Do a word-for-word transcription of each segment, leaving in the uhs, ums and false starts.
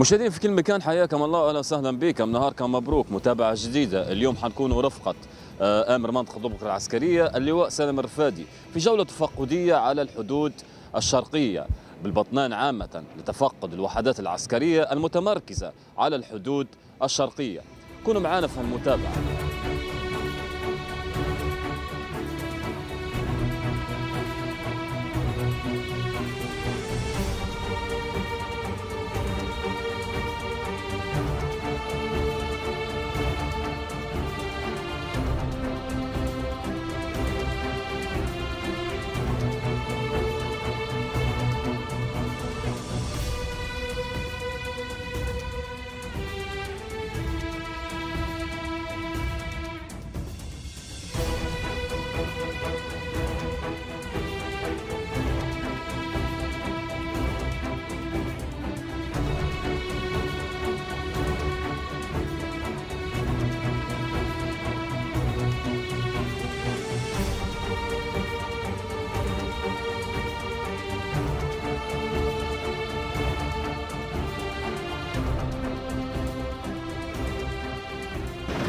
مشاهدين في كل مكان حياكم الله، اهلا وسهلا بكم. نهاركم مبروك، متابعه جديده. اليوم حنكونوا رفقه امر منطقه طبرق العسكريه اللواء سالم الرفادي في جوله تفقديه على الحدود الشرقيه بالبطنان عامه لتفقد الوحدات العسكريه المتمركزه على الحدود الشرقيه. كونوا معنا في المتابعه.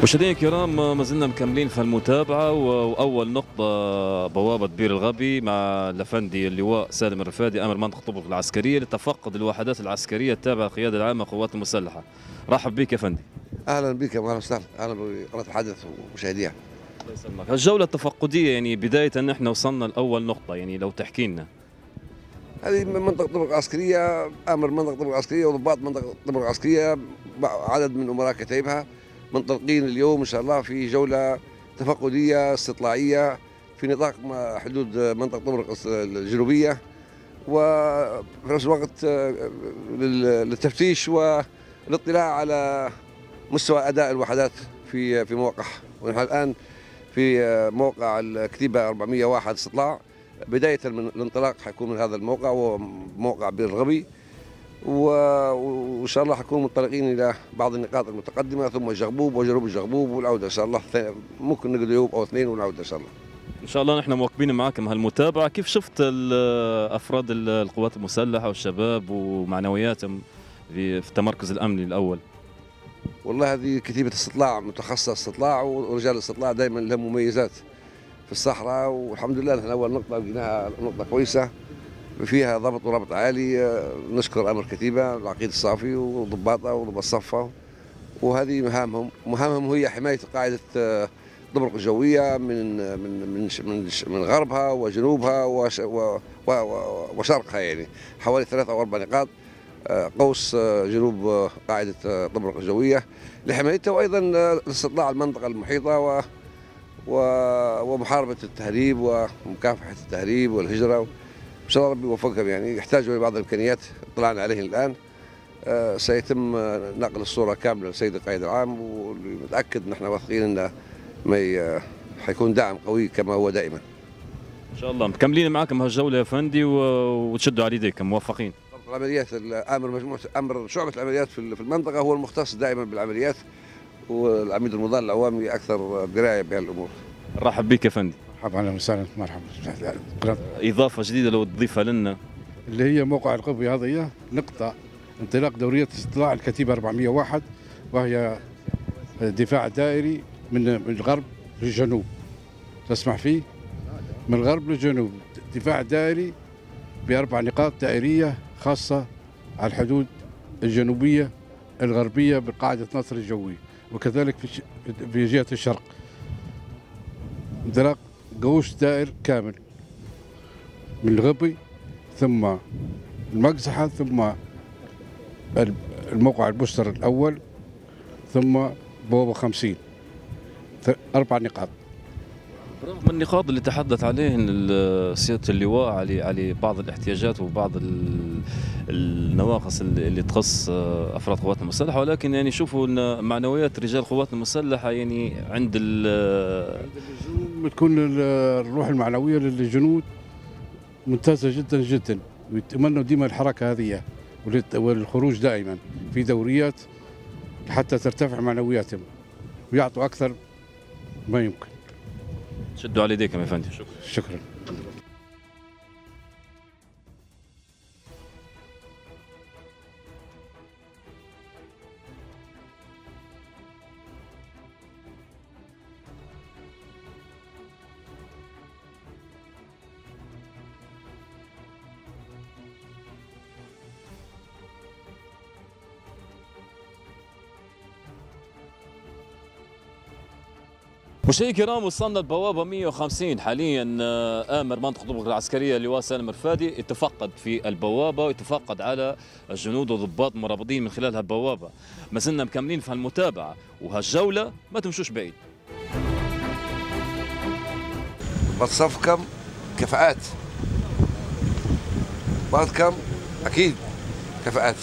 مشاهدينا الكرام، ما زلنا مكملين في المتابعه، واول نقطه بوابه بير الغبي مع الافندي اللواء سالم الرفادي امر منطقه طبرق العسكريه لتفقد الوحدات العسكريه التابعه للقياده العامه للقوات المسلحه. رحب بك يا فندي. اهلا بك يا مرسل، اهلا بقناه الحدث ومشاهديها. الله يسلمك. الجوله التفقديه، يعني بدايه نحن وصلنا لاول نقطه، يعني لو تحكي لنا. هذه منطقه طبرق العسكريه، امر منطقه طبرق العسكريه وضباط منطقه طبرق العسكريه عدد من امراء كتائبها منطلقين اليوم إن شاء الله في جولة تفقدية استطلاعية في نطاق حدود منطقة طبرق الجنوبية، وفي نفس الوقت للتفتيش والاطلاع على مستوى أداء الوحدات في في موقع. ونحن الآن في موقع الكتيبة أربعمئة وواحد استطلاع، بداية من الانطلاق حيكون من هذا الموقع وموقع بير الغبي، وان شاء الله حنكون منطلقين الى بعض النقاط المتقدمه ثم الجغبوب وجنوب الجغبوب والعوده ان شاء الله، ممكن نقعد يوم او اثنين ونعود ان شاء الله. ان شاء الله نحن مواكبين معاكم هالمتابعه. كيف شفت افراد القوات المسلحه والشباب ومعنوياتهم في التمركز الامني الاول؟ والله هذه كتيبه استطلاع متخصصه، استطلاع ورجال الاستطلاع دائما لهم مميزات في الصحراء، والحمد لله نحن اول نقطه لقيناها نقطه كويسه فيها ضبط وربط عالي. نشكر امر كتيبه العقيد الصافي وضباطه وضباط صفه، وهذه مهامهم مهامهم هي حمايه قاعده طبرق الجويه من من من من غربها وجنوبها وشرقها، يعني حوالي ثلاث او اربع نقاط قوس جنوب قاعده طبرق الجويه لحمايتها، وايضا استطلاع المنطقه المحيطه و ومحاربه التهريب ومكافحه التهريب والهجره. إن شاء الله ربي يوفقهم، يعني يحتاجوا لبعض الإمكانيات طلعنا عليه الآن. آه سيتم نقل الصورة كاملة للسيد القائد العام، ونتأكد نحن واثقين أنه ما حيكون دعم قوي كما هو دائما. إن شاء الله مكملين معاكم هالجولة يا فندي، وتشدوا على يديكم موفقين. العمليات آمر مجموعة آمر شعبة العمليات في المنطقة هو المختص دائما بالعمليات، والعميد المضاد العوامي أكثر دراية بهالأمور. نرحب بك يا فندي. مرحبا، اهلا وسهلا، مرحبا. اضافه جديده لو تضيفها لنا اللي هي موقع القبي، هذه نقطه انطلاق دوريه استطلاع الكتيبه أربعمئة وواحد، وهي دفاع دائري من الغرب للجنوب. تسمح فيه من الغرب للجنوب دفاع دائري باربع نقاط دائريه خاصه على الحدود الجنوبيه الغربيه بقاعده ناصر الجوي، وكذلك في في جهه الشرق انطلاق قوس دائر كامل من الغبي ثم المقزحة ثم الموقع البوستر الأول ثم بوابة خمسين، أربع نقاط. رغم النقاط اللي تحدث عليهن سيادة اللواء على على بعض الاحتياجات وبعض النواقص اللي تخص افراد قواتنا المسلحه، ولكن يعني شوفوا ان معنويات رجال قواتنا المسلحه يعني عند الجنود بتكون الروح المعنويه للجنود ممتازه جدا جدا، ويتمنوا ديما الحركه هذه والخروج دائما في دوريات حتى ترتفع معنوياتهم ويعطوا اكثر ما يمكن. شدوا على يديكم يا فندم. شكرا. مشاهدينا الكرام وصلنا ببوابه مئة وخمسين حاليا. امر منطقه طبرق العسكريه اللواء سالم الرفادي يتفقد في البوابه ويتفقد على الجنود والضباط المرابطين من خلال هالبوابه. ما زلنا مكملين في هالمتابعه وهالجوله، ما تمشوش بعيد. بتصفكم كفاءات بعضكم اكيد كفاءات.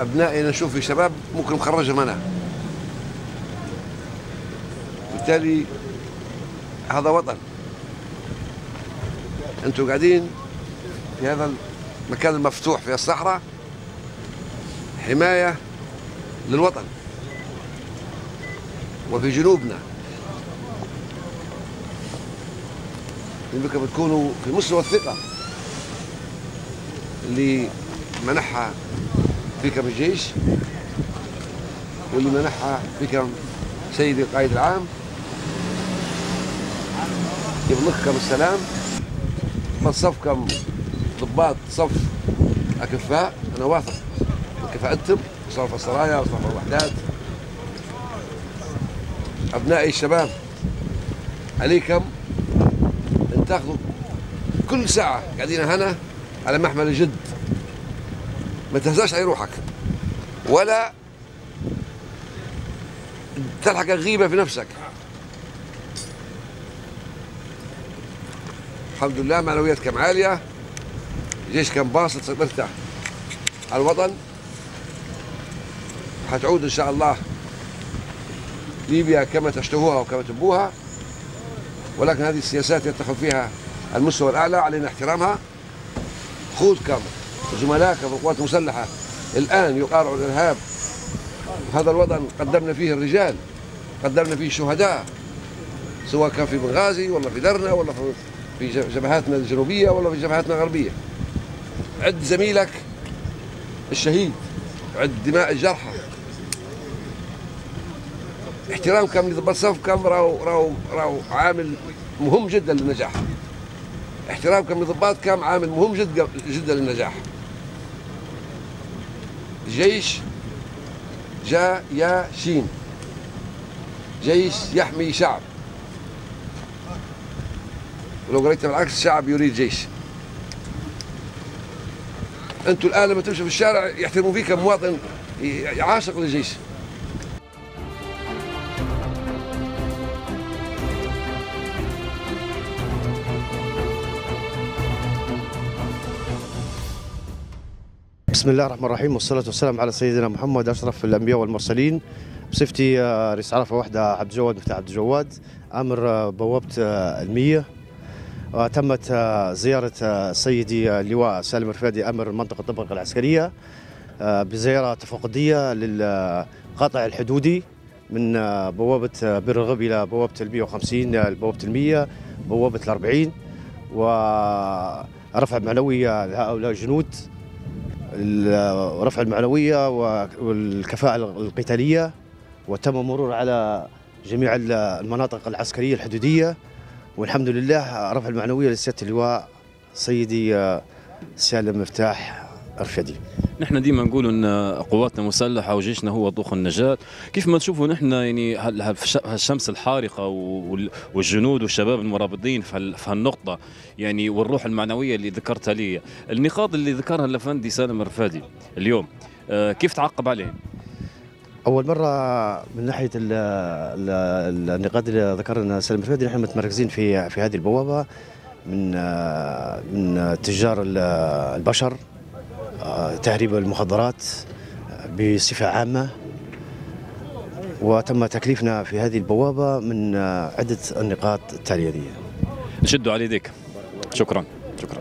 ابنائي نشوف في شباب ممكن نخرجهم انا، بالتالي هذا وطن. انتم قاعدين في هذا المكان المفتوح في الصحراء حمايه للوطن، وفي جنوبنا انكم بتكونوا في مستوى الثقه اللي منحها فيكم الجيش واللي منحها فيكم سيدي القائد العام. يبلغكم السلام. منصفكم ضباط صف اكفاء، انا واثق من كفاءتكم، صف السرايا وصف الوحدات. ابنائي الشباب عليكم ان تاخذوا كل ساعه قاعدين هنا على محمل الجد، ما تهزاش على روحك ولا تلحق الغيبة في نفسك. الحمد لله معنوياتكم عالية، جيشكم باسط، صرت مرتاح على الوطن. حتعود إن شاء الله ليبيا كما تشتهوها وكما تبوها، ولكن هذه السياسات يتخذ فيها المستوى الأعلى، علينا احترامها. خوضكم وزملائكم في القوات المسلحة الآن يقارعوا الإرهاب. هذا الوطن قدمنا فيه الرجال، قدمنا فيه الشهداء، سواء كان في بنغازي ولا في درنا ولا في جبهاتنا الجنوبية ولا في جبهاتنا الغربية. عد زميلك الشهيد، عد دماء الجرحى. احترامكم لضباط صفكم راهو راهو راهو عامل مهم جدا للنجاح. احترامكم لضباطكم عامل مهم جدا جدا للنجاح. الجيش جا يا شين، جيش يحمي شعب، ولو قريتها بالعكس شعب يريد جيش. انتوا الان لما تمشوا في الشارع يحترموا فيك مواطن عاشق للجيش. بسم الله الرحمن الرحيم، والصلاة والسلام على سيدنا محمد أشرف الأنبياء والمرسلين. بصفتي رئيس عرفة واحدة عبد الجواد محي عبد الجواد، آمر بوابة المية. تمت زيارة سيدي اللواء سالم الرفادي آمر منطقة طبرق العسكرية بزيارة تفقدية للقاطع الحدودي من بوابة بير الغبي إلى بوابة المية وخمسين، بوابة المية، بوابة الأربعين، ورفع معنوي لهؤلاء الجنود، رفع المعنوية والكفاءة القتالية. وتم مرور على جميع المناطق العسكرية الحدودية، والحمد لله رفع المعنوية لسيادة اللواء سيدي سالم مفتاح الرفادي. نحن ديما نقولوا ان قواتنا المسلحه وجيشنا هو طوق النجاه، كيف ما تشوفوا نحن يعني هالشمس الحارقه والجنود والشباب المرابطين في هالنقطه يعني، والروح المعنويه اللي ذكرتها لي، النقاط اللي ذكرها الافندي سالم الرفادي اليوم كيف تعقب عليهم؟ اول مره من ناحيه النقاط اللي ذكرنا سالم الرفادي، نحن متمركزين في في هذه البوابه من من تجار البشر، تهريب المخدرات بصفة عامة. وتم تكليفنا في هذه البوابة من عدة النقاط التالية دي. نشدوا على يديك. شكرا شكرا.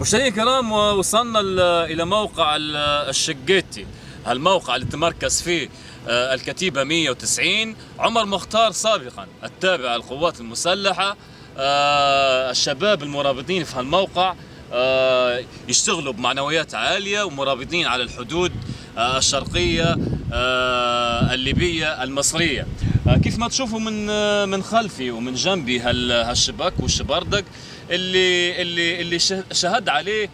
مشاهدينا الكرام، وصلنا إلى موقع الشقيتي، هالموقع اللي تمركز فيه الكتيبة مئة وتسعين. عمر مختار سابقا التابع للقوات المسلحة، الشباب المرابطين في هالموقع يشتغلوا بمعنويات عالية ومرابطين على الحدود الشرقية الليبية المصرية. كيف ما تشوفوا من من خلفي ومن جنبي هالشباك والشبردق اللي اللي اللي شهد عليه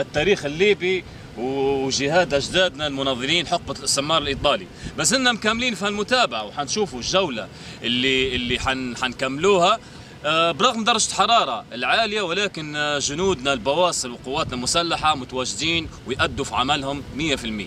التاريخ الليبي وجهاد اجدادنا المناضلين حقبه الاستعمار الايطالي. بس إننا مكملين في هالمتابعه وحنشوفوا الجوله اللي اللي حنكملوها برغم درجه الحراره العاليه، ولكن جنودنا البواصل وقواتنا المسلحه متواجدين ويأدوا في عملهم مئة بالمئة.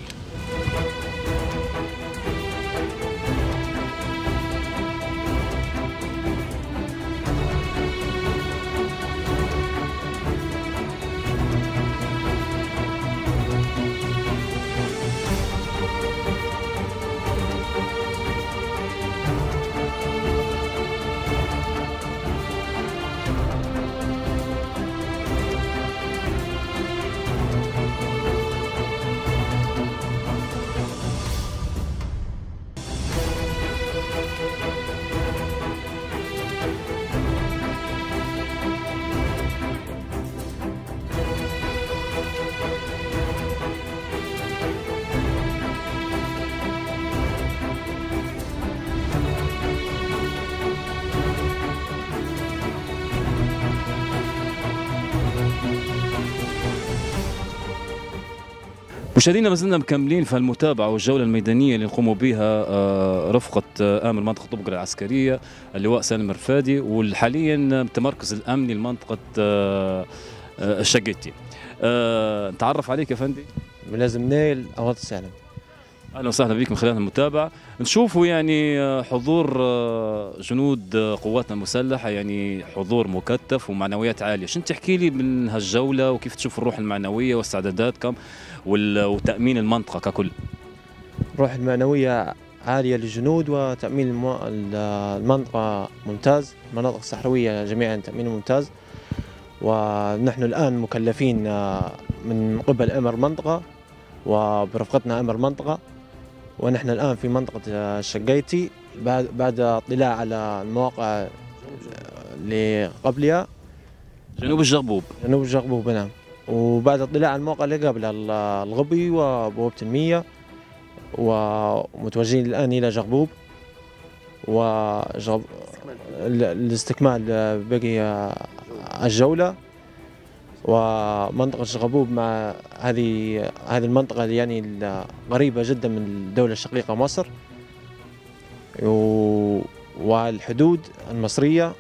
مشاهدينا، ما زلنا مكملين في المتابعه والجوله الميدانيه اللي نقوموا بها رفقه امن منطقه طبرق العسكريه اللواء سالم الرفادي، والحاليا التمركز الامني لمنطقه الشقيتي. نتعرف عليك يا فندم. ملازم نايل أولاد السالم. اهلا وسهلا بكم. خلال المتابعه نشوفوا يعني حضور جنود قواتنا المسلحه، يعني حضور مكثف ومعنويات عاليه. شنو تحكي لي من هالجوله وكيف تشوف الروح المعنويه واستعداداتكم وتامين المنطقه ككل؟ الروح المعنويه عاليه للجنود وتامين المنطقه ممتاز، المناطق الصحراويه جميعا تامينه ممتاز، ونحن الان مكلفين من قبل امر منطقه وبرفقتنا امر منطقه، ونحن الان في منطقه الشقيتي بعد بعد اطلاع على المواقع اللي قبلها جنوب الجغبوب. جنوب الجغبوب نعم، وبعد اطلاع على المواقع اللي قبلها الغبي وبوابه المية، ومتوجهين الان الى جغبوب وجغب لاستكمال باقي الجوله. ومنطقة الجغبوب مع هذه هذه المنطقة يعني قريبة جدا من الدولة الشقيقة مصر والحدود المصرية.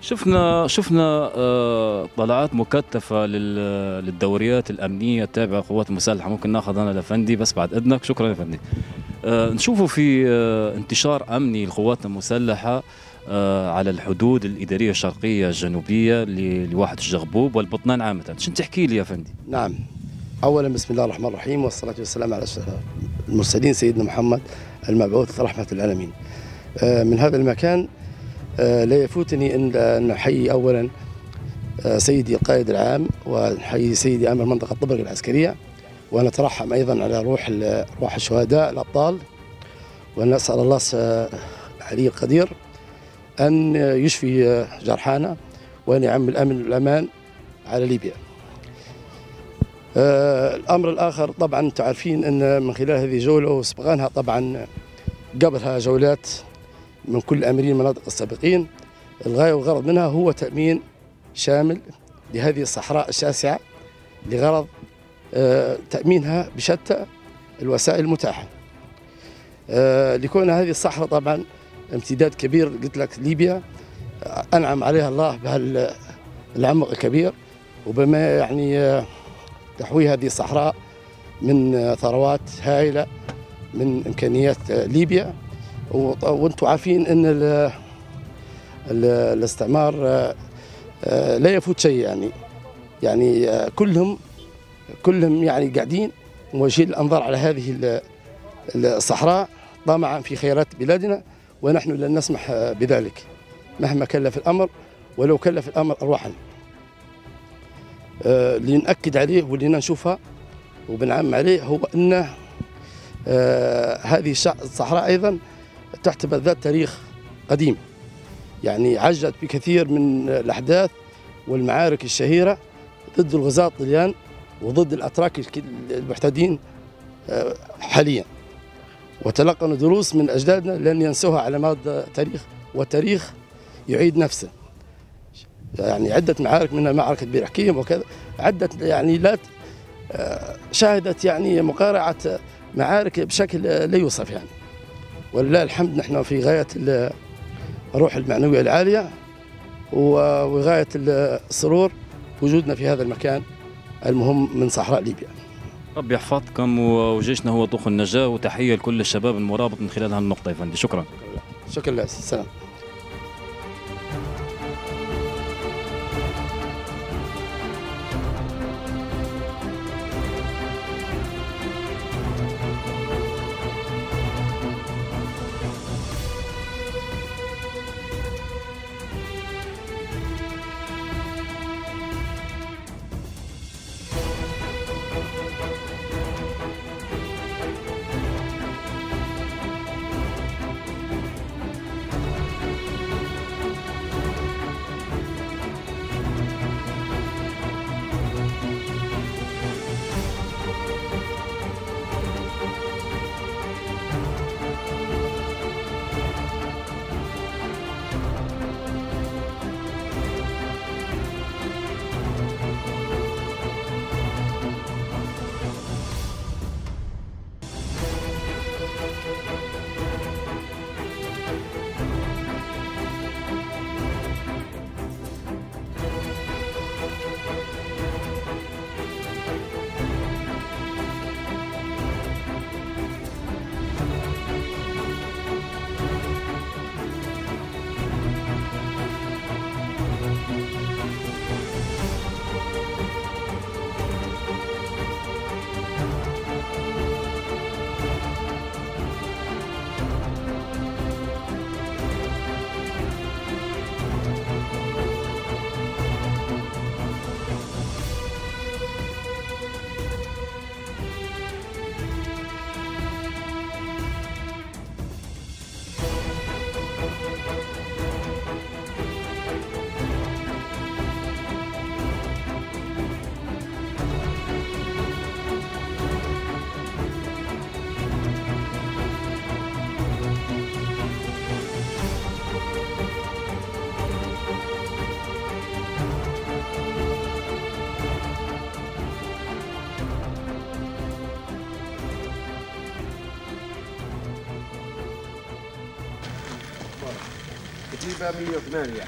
شفنا شفنا طلعات مكثفة للدوريات الأمنية التابعة للقوات المسلحة. ممكن ناخذ أنا لفندي بس بعد إذنك؟ شكرا يا فندي. نشوفوا في انتشار أمني لقواتنا المسلحة على الحدود الاداريه الشرقيه الجنوبيه لواحه الجغبوب والبطنان عامه. شنو تحكي لي يا فندي؟ نعم، اولا بسم الله الرحمن الرحيم، والصلاه والسلام على اشرف المرسلين سيدنا محمد المبعوث رحمه العالمين. من هذا المكان لا يفوتني ان نحيي اولا سيدي القائد العام، ونحيي سيدي امر منطقه طبرق العسكريه، ونترحم ايضا على روح روح الشهداء الابطال، ونسال الله العلي القدير أن يشفي جرحانا وأن يعم الأمن والأمان على ليبيا. آه الأمر الآخر طبعا تعرفين أن من خلال هذه الجولة وسبقانها طبعا قبلها جولات من كل أميرين المناطق السابقين، الغاية والغرض منها هو تأمين شامل لهذه الصحراء الشاسعة لغرض آه تأمينها بشتى الوسائل المتاحة، آه لكون هذه الصحراء طبعا امتداد كبير. قلت لك ليبيا انعم عليها الله بهالعمق الكبير وبما يعني تحوي هذه الصحراء من ثروات هائله من امكانيات ليبيا. وانتم عارفين ان ال ال الاستعمار لا يفوت شيء، يعني يعني كلهم كلهم يعني قاعدين موجهين الانظار على هذه الصحراء طمعا في خيرات بلادنا، ونحن لن نسمح بذلك مهما كلف الأمر ولو كلف الأمر أرواحنا. اللي نأكد عليه واللي نشوفها وبنعم عليه هو أن هذه الصحراء أيضا تعتبر ذات تاريخ قديم، يعني عجت بكثير من الأحداث والمعارك الشهيرة ضد الغزاة الطليان وضد الأتراك المحتدين حاليا، وتلقنا دروس من أجدادنا لن ينسوها على مدى التاريخ، والتاريخ يعيد نفسه. يعني عدة معارك منها معركة بير حكيم وكذا، عدة يعني لا شهدت يعني مقارعة معارك بشكل لا يوصف يعني، ولله الحمد نحن في غاية الروح المعنوية العالية وغاية السرور وجودنا في هذا المكان المهم من صحراء ليبيا. ربي يحفظكم وجيشنا هو طوق النجاة، وتحية لكل الشباب المرابط من خلال هالنقطة يا فندي. شكرا. شكرا لك. السلام. مية وثمانية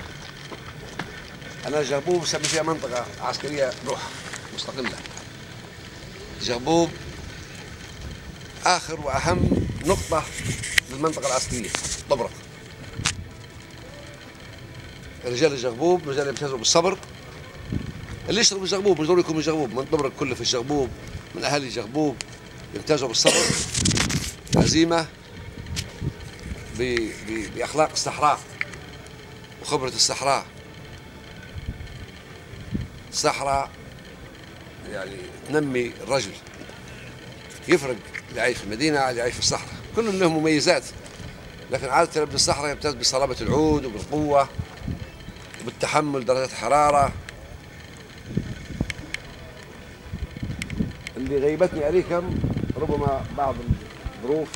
أنا الجغبوب سمي فيها منطقة عسكرية بروحها مستقلة. الجغبوب آخر وأهم نقطة في المنطقة العسكرية طبرق. رجال الجغبوب رجال يمتازوا بالصبر، اللي يشربوا الجغبوب يزوركم الجغبوب من طبرق كله في الجغبوب، من أهالي الجغبوب يمتازوا بالصبر بالعزيمة بأخلاق الصحراء وخبرة الصحراء. الصحراء يعني تنمي الرجل، يفرق اللي عايش في المدينة على اللي عايش في الصحراء، كلهم لهم مميزات، لكن عادة ابن الصحراء يمتاز بصلابة العود وبالقوة وبالتحمل درجات الحرارة. اللي غيبتني عليكم ربما بعض الظروف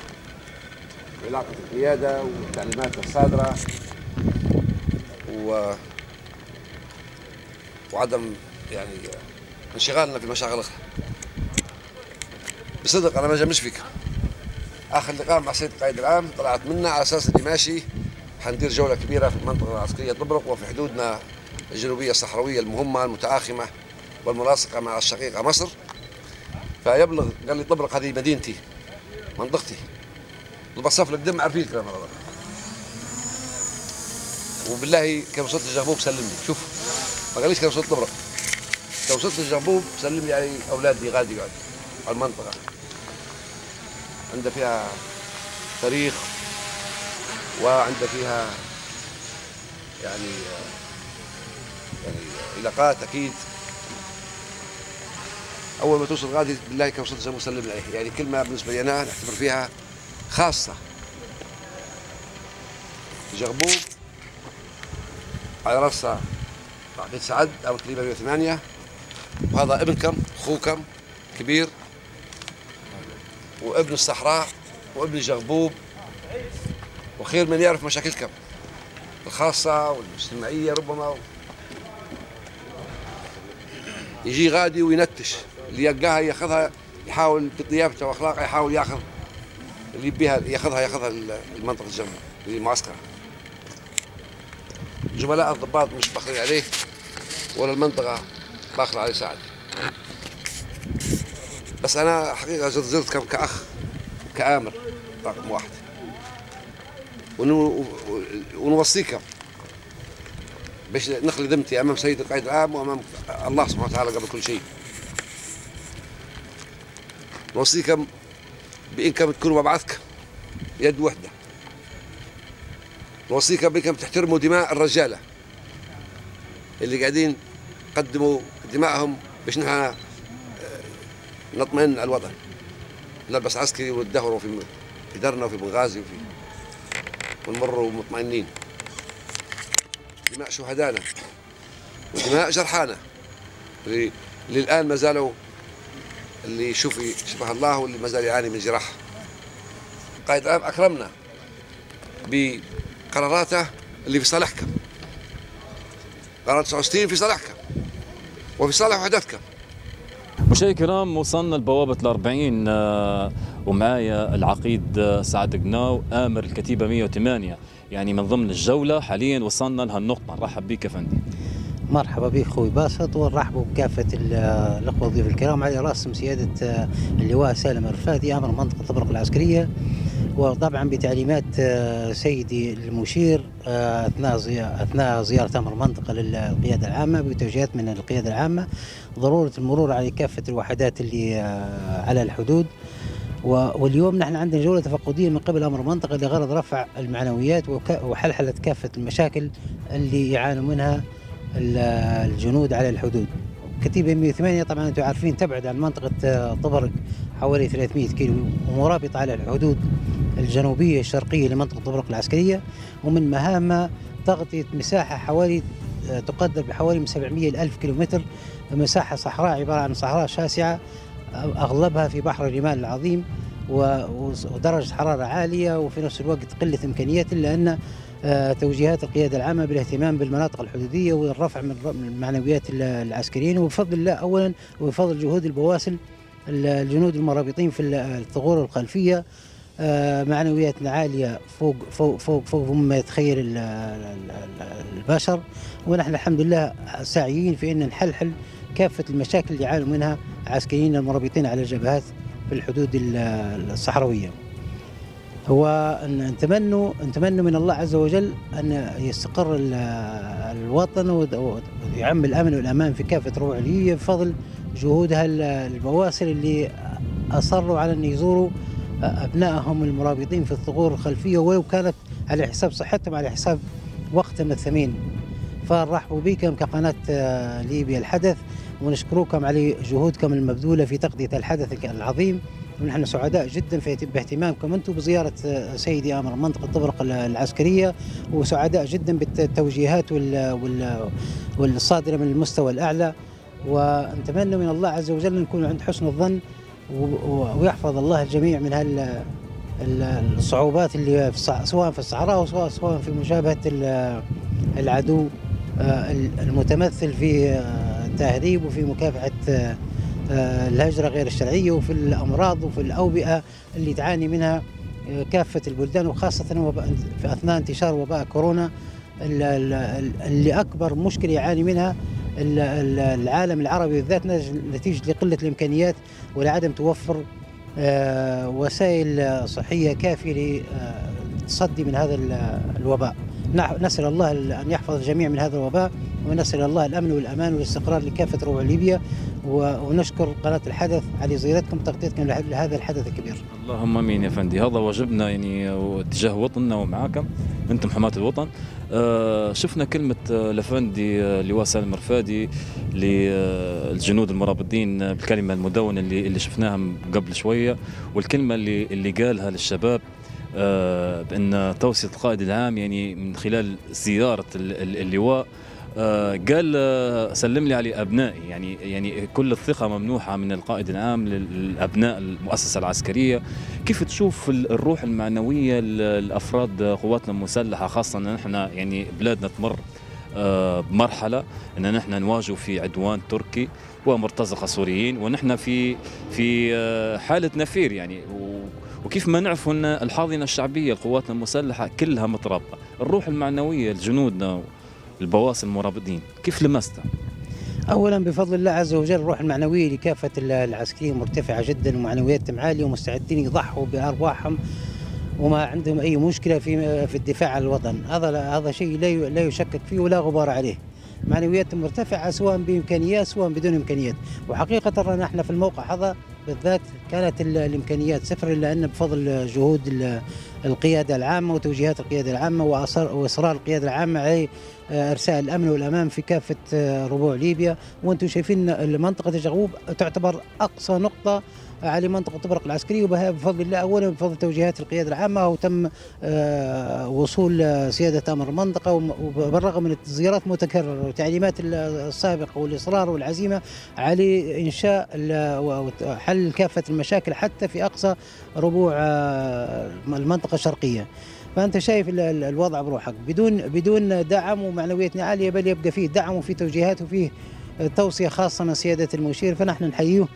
وعلاقة القيادة والتعليمات الصادرة و... وعدم يعني انشغالنا في مشاغل اخرى. بصدق انا ما جامش فيك. اخر لقاء مع السيد القائد العام طلعت منا على اساس اني ماشي حندير جوله كبيره في المنطقه العسكريه طبرق وفي حدودنا الجنوبيه الصحراويه المهمه المتآخمه والملاصقه مع الشقيقه مصر. فيبلغ قال لي طبرق هذه مدينتي منطقتي. البصاف القدم عارفين الكلام هذا. وبالله كان وصلت الجغبوب سلمني، شوف ما قاليش كان وصلت طبرق، كان وصلت الجغبوب سلمني على اولادي غادي يقعدوا على المنطقه عندها فيها تاريخ وعندها فيها يعني يعني علاقات اكيد اول ما توصل غادي بالله هيك وصلت زي ما وسلم عليه، يعني كلمه بالنسبه لي انا نعتبر فيها خاصه. الجغبوب على راسها بيت سعد او تقريبا مئة وثمانية، وهذا ابنكم اخوكم كبير وابن الصحراء وابن الجغبوب، وخير من يعرف مشاكلكم الخاصه والاجتماعيه، ربما يجي غادي وينتش اللي يلقاها ياخذها، يحاول بطيابته واخلاقه يحاول ياخذ اللي بيها ياخذها ياخذها المنطقه الجنب للمعسكر. زملاء الضباط مش باخرين عليه ولا المنطقه باخره عليه سعد، بس انا حقيقه زرتكم كاخ كامر رقم واحد، ونوصيكم باش نخلي ذمتي امام سيد القائد العام وامام الله سبحانه وتعالى قبل كل شيء. نوصيكم بانكم تكونوا مبعثكم يد وحده. نوصيكم بانكم تحترموا دماء الرجاله اللي قاعدين قدموا دمائهم باش نحن نطمئن على الوضع، نلبس عسكري وندهوروا في درنا وفي بنغازي وفي ونمروا مطمئنين. دماء شهدانا ودماء جرحانا اللي الان ما زالوا، اللي يشوف شبه الله واللي ما زال يعاني من جراح. القائد العام اكرمنا بقراراته اللي في صالحكم، قرار تسعة وستين في صالحكم وفي صالح وحدتكم. مشاهدينا الكرام، وصلنا لبوابة الأربعين ومعايا العقيد سعد قناو آمر الكتيبة مئة وثمانية، يعني من ضمن الجولة حاليا وصلنا لهالنقطة. نرحب بك أفندي. مرحبا بك خوي باسط، ونرحبوا بكافة الأخوة الضيوف الكرام، على راسهم سيادة اللواء سالم الرفادي آمر منطقة طبرق العسكرية، وطبعا بتعليمات سيدي المشير اثناء اثناء زياره امر منطقه للقياده العامه بتوجيهات من القياده العامه ضروره المرور على كافه الوحدات اللي على الحدود. واليوم نحن عندنا جوله تفقديه من قبل امر منطقه لغرض رفع المعنويات وحلحله كافه المشاكل اللي يعانوا منها الجنود على الحدود. كتيبه مئة وثمانية طبعا انتم عارفين تبعد عن منطقه طبرق حوالي ثلاثمئة كيلو، ومرابطه على الحدود الجنوبيه الشرقيه لمنطقه طبرق العسكريه، ومن مهامها تغطيه مساحه حوالي تقدر بحوالي من سبعمئة إلى ألف كيلومتر، مساحه صحراء عباره عن صحراء شاسعه اغلبها في بحر الرمال العظيم ودرجه حراره عاليه، وفي نفس الوقت قله امكانيات، الا ان توجيهات القياده العامه بالاهتمام بالمناطق الحدوديه والرفع من معنويات العسكريين، وبفضل الله اولا وبفضل جهود البواسل الجنود المرابطين في الثغور الخلفيه معنوياتنا عاليه فوق فوق فوق فوق مما يتخيل البشر، ونحن الحمد لله ساعيين في ان نحلحل كافه المشاكل اللي يعانوا منها عسكريين المرابطين على الجبهات في الحدود الصحراويه. ونتمنى نتمنى من الله عز وجل ان يستقر الوطن ويعم الامن والامان في كافه روعيه بفضل جهودها البواسل اللي اصروا على ان يزوروا أبنائهم المرابطين في الثغور الخلفية ولو كانت على حساب صحتهم على حساب وقتهم الثمين. فنرحبوا بكم كقناة ليبيا الحدث، ونشكركم على جهودكم المبذولة في تغطية الحدث العظيم، ونحن سعداء جدا في باهتمامكم أنتم بزيارة سيدي آمر منطقة طبرق العسكرية، وسعداء جدا بالتوجيهات والصادرة من المستوى الأعلى، ونتمنى من الله عز وجل أن نكون عند حسن الظن ويحفظ الله الجميع من هال الصعوبات اللي في سواء في الصحراء وسواء سواء في مجابهه العدو المتمثل في التهريب وفي مكافحه الهجره غير الشرعيه وفي الامراض وفي الاوبئه اللي تعاني منها كافه البلدان، وخاصه في اثناء انتشار وباء كورونا اللي اكبر مشكله يعاني منها العالم العربي بالذات نتيجة لقلة الإمكانيات ولعدم توفر وسائل صحية كافية لتصدي من هذا الوباء. نسأل الله أن يحفظ الجميع من هذا الوباء ونسأل الله الأمن والأمان والاستقرار لكافة ربع ليبيا، ونشكر قناة الحدث على زيارتكم وتغطيتكم لهذا الحدث الكبير. اللهم امين يا فندي، هذا واجبنا يعني تجاه وطننا ومعاكم انتم حماة الوطن. آه شفنا كلمة آه لفندي آه لواء سالم الرفادي للجنود آه المرابطين آه بالكلمة المدونة اللي اللي شفناها قبل شوية، والكلمة اللي اللي قالها للشباب آه بأن توصية القائد العام يعني من خلال زيارة اللواء آه قال آه سلم لي على أبنائي، يعني يعني كل الثقة ممنوحة من القائد العام للأبناء المؤسسة العسكرية. كيف تشوف الروح المعنوية لأفراد قواتنا المسلحة، خاصة أن نحن يعني بلادنا تمر آه بمرحلة أن نحن نواجه في عدوان تركي ومرتزقة سوريين، ونحن في في آه حالة نفير يعني، وكيف ما نعرفوا أن الحاضنة الشعبية قواتنا المسلحة كلها مترابطة. الروح المعنوية لجنودنا البواسل المرابطين كيف لمستها؟ اولا بفضل الله عز وجل الروح المعنويه لكافه العسكريين مرتفعه جدا، ومعنوياتهم عاليه، ومستعدين يضحوا بارواحهم وما عندهم اي مشكله في في الدفاع عن الوطن. هذا هذا شيء لا لا يشكك فيه ولا غبار عليه. معنوياتهم مرتفعه سواء بامكانيات سواء بدون امكانيات، وحقيقه رانا احنا في الموقع هذا بالذات كانت الامكانيات صفر، الا ان بفضل جهود القياده العامه وتوجيهات القياده العامه واصرار القياده العامه على ارساء الامن والامان في كافه ربوع ليبيا. وانتم شايفين منطقه الجغبوب تعتبر اقصى نقطه على منطقه طبرق العسكريه، بفضل الله اولا بفضل توجيهات القياده العامه وتم وصول سياده امر المنطقه، وبالرغم من الزيارات المتكرره والتعليمات السابقه والاصرار والعزيمه على انشاء وحل كافه المشاكل حتى في اقصى ربوع المنطقه الشرقيه. فأنت شايف الوضع بروحك بدون بدون دعم ومعنويتنا عالية، بل يبقى فيه دعم وفيه توجيهات وفيه توصية خاصة من سيادة المشير. فنحن نحييه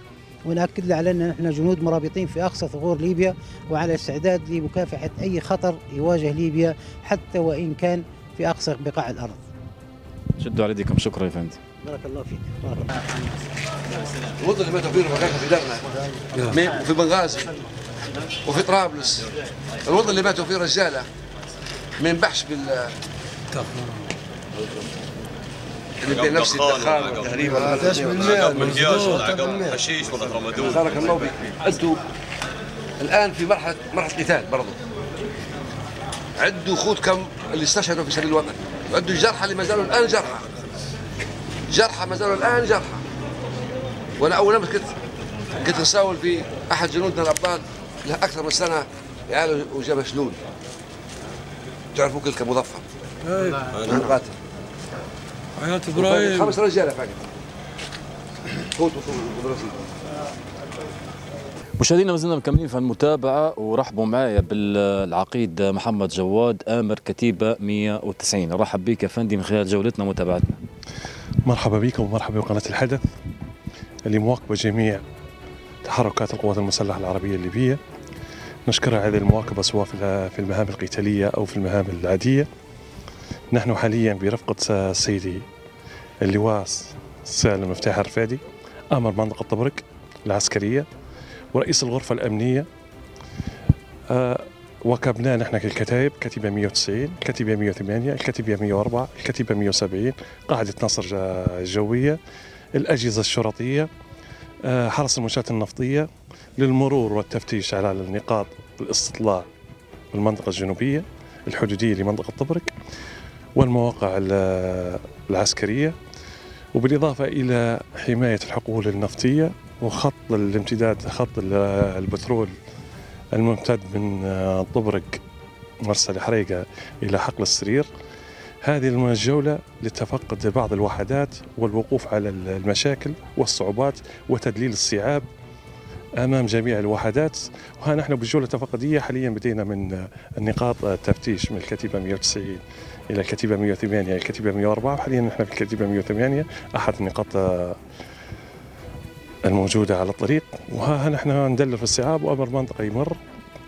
ونأكد له على أن نحن جنود مرابطين في أقصى ثغور ليبيا، وعلى استعداد لمكافحة أي خطر يواجه ليبيا حتى وإن كان في أقصى بقاع الأرض. شدوا على يديكم، شكرا يا فندم. بارك الله فيك. بارك الله فيك. الوطن اللي ماتوا فيه رفقائنا في درنا وفي بنغازي وفي طرابلس، الوطن اللي ماتوا فيه رجاله ما ينبحش بال اللي بنفس الدخان والتهريب ولا عقب مكياج ولا عقب حشيش ولا ترامادول. بارك الله بك. انتم الان في مرحله مرحله قتال برضه، عدوا خوتكم اللي استشهدوا في سبيل الوطن، وعدوا الجرحى اللي ما زالوا الان جرحى جرحى ما زالوا الان جرحى. وانا اول امس كنت كنت نساول في احد جنودنا الابطال له اكثر من سنه يعالج وجبه شلول، تعرفوا كلكم مظفر قاتل حياة ابراهيم خمس رجاله فقط فوتوا ودراسين. مشاهدينا مازلنا مكملين في المتابعه، ورحبوا معايا بالعقيد محمد جواد آمر كتيبه مئة وتسعين. رحب بك يا فندم من خلال جولتنا ومتابعتنا. مرحبا بكم ومرحبا بقناه الحدث اللي مواكبه جميع تحركات القوات المسلحة العربية الليبية. نشكرها على المواكبة سواء في المهام القتالية أو في المهام العادية. نحن حاليا برفقة السيدي اللواء سالم مفتاح الرفادي أمر منطقة طبرق العسكرية ورئيس الغرفة الأمنية، وكبنا نحن كالكتائب: كتيبة مئة وتسعين، كتيبة مئة وثمانية، الكتيبة مئة وأربعة، الكتيبة مئة وسبعين، قاعدة ناصر الجوية، الأجهزة الشرطية، حرس المنشآت النفطية، للمرور والتفتيش على النقاط الاستطلاع بالمنطقة الجنوبية الحدودية لمنطقة طبرق والمواقع العسكرية، وبالإضافة إلى حماية الحقول النفطية وخط الامتداد، خط البترول الممتد من طبرق مرسى الحريقة إلى حقل السرير. هذه الجولة لتفقد بعض الوحدات والوقوف على المشاكل والصعوبات وتدليل الصعاب أمام جميع الوحدات. وها نحن بالجولة التفقدية حاليا بدينا من النقاط التفتيش من الكتيبة مئة وتسعين إلى الكتيبة مئة وثمانية إلى الكتيبة مئة وأربعة، وحاليا نحن في الكتيبة مئة وثمانية أحد النقاط الموجودة على الطريق. وها نحن ندلل في الصعاب، وأمر منطقة يمر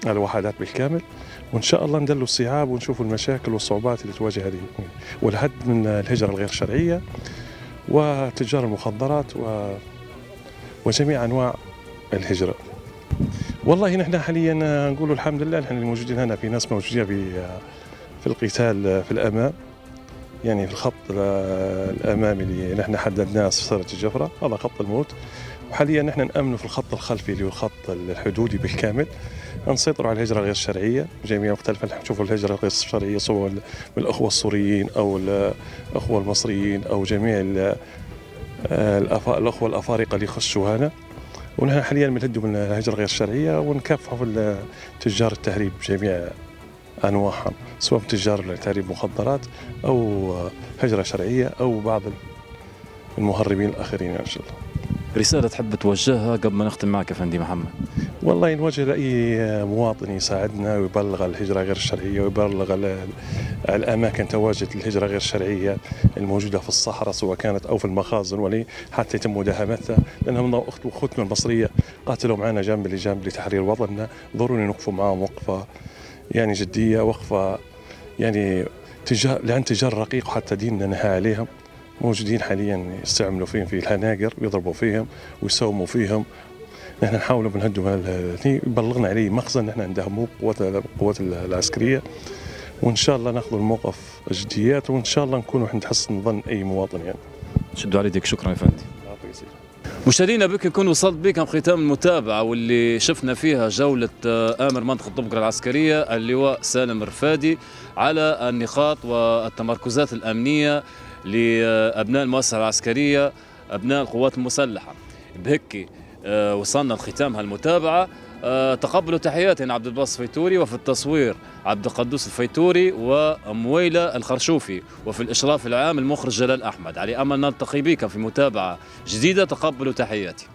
الوحدات بالكامل، وان شاء الله ندلوا الصعاب ونشوفوا المشاكل والصعوبات اللي تواجه هذه، والحد من الهجره الغير شرعيه وتجار المخدرات و... وجميع انواع الهجره. والله نحن حاليا نقول الحمد لله، نحن الموجودين هنا في ناس موجودين في في القتال في الامام يعني في الخط الامامي اللي نحن حددناه في صخرة الجفرة، هذا خط الموت. وحاليا نحن نأمنوا في الخط الخلفي اللي هو الخط الحدودي بالكامل، نسيطروا على الهجرة الغير الشرعية جميع مختلفة. نحن نشوفوا الهجرة الغير الشرعية سواء من الأخوة السوريين أو الأخوة المصريين أو جميع الأخوة الأفارقة اللي يخشوا هنا. ونحن حاليا بنهدوا من الهجرة غير الشرعية ونكافحوا تجار التهريب جميع أنواعهم، سواء تجار تهريب مخدرات أو هجرة شرعية أو بعض المهربين الآخرين إن شاء الله. رسالة تحب توجهها قبل ما نختم معك أفندي محمد؟ والله نوجه لأي مواطن يساعدنا ويبلغ الهجرة غير الشرعية ويبلغ الأماكن تواجد الهجرة غير الشرعية الموجودة في الصحراء سواء كانت أو في المخازن ولي حتى يتم مداهمتها، لأنهم أخت وأخوتنا المصرية قاتلوا معنا جنب لجنب لتحرير وطننا، ضروري نوقفوا معهم وقفة يعني جدية، وقفة يعني تجار لأن تجار رقيق وحتى ديننا نهى عليهم. موجودين حاليا يستعملوا فيهم في الحناجر ويضربوا فيهم ويسوموا فيهم، نحن نحاولوا بنهدوا هالثني. بلغنا عليه مخزن نحن ندهموه بالقوات العسكريه، وان شاء الله ناخذ الموقف جديات، وان شاء الله نكونوا احنا نحسن ظن اي مواطن يعني. شدوا على يديك، شكرا يا فندي. مشاهدينا بك نكون وصلت بكم ختام المتابعه واللي شفنا فيها جوله امر منطقه طبرق العسكريه اللواء سالم الرفادي على النقاط والتمركزات الامنيه لأبناء المؤسسة العسكرية أبناء القوات المسلحة. بهكي وصلنا لختام هالمتابعة. تقبلوا تحياتي عبد الباسط فيتوري، وفي التصوير عبد القدوس الفيتوري ومويلة الخرشوفي، وفي الإشراف العام المخرج جلال احمد علي. امل نلتقي بكم في متابعة جديدة. تقبلوا تحياتي.